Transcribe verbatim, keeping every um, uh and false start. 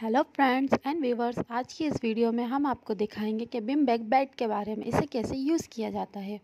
Hello friends and viewers, आज की इस वीडियो में हम आपको दिखाएंगे कि बिम बैक बेड के बारे में इसे कैसे यूज़ किया जाता है।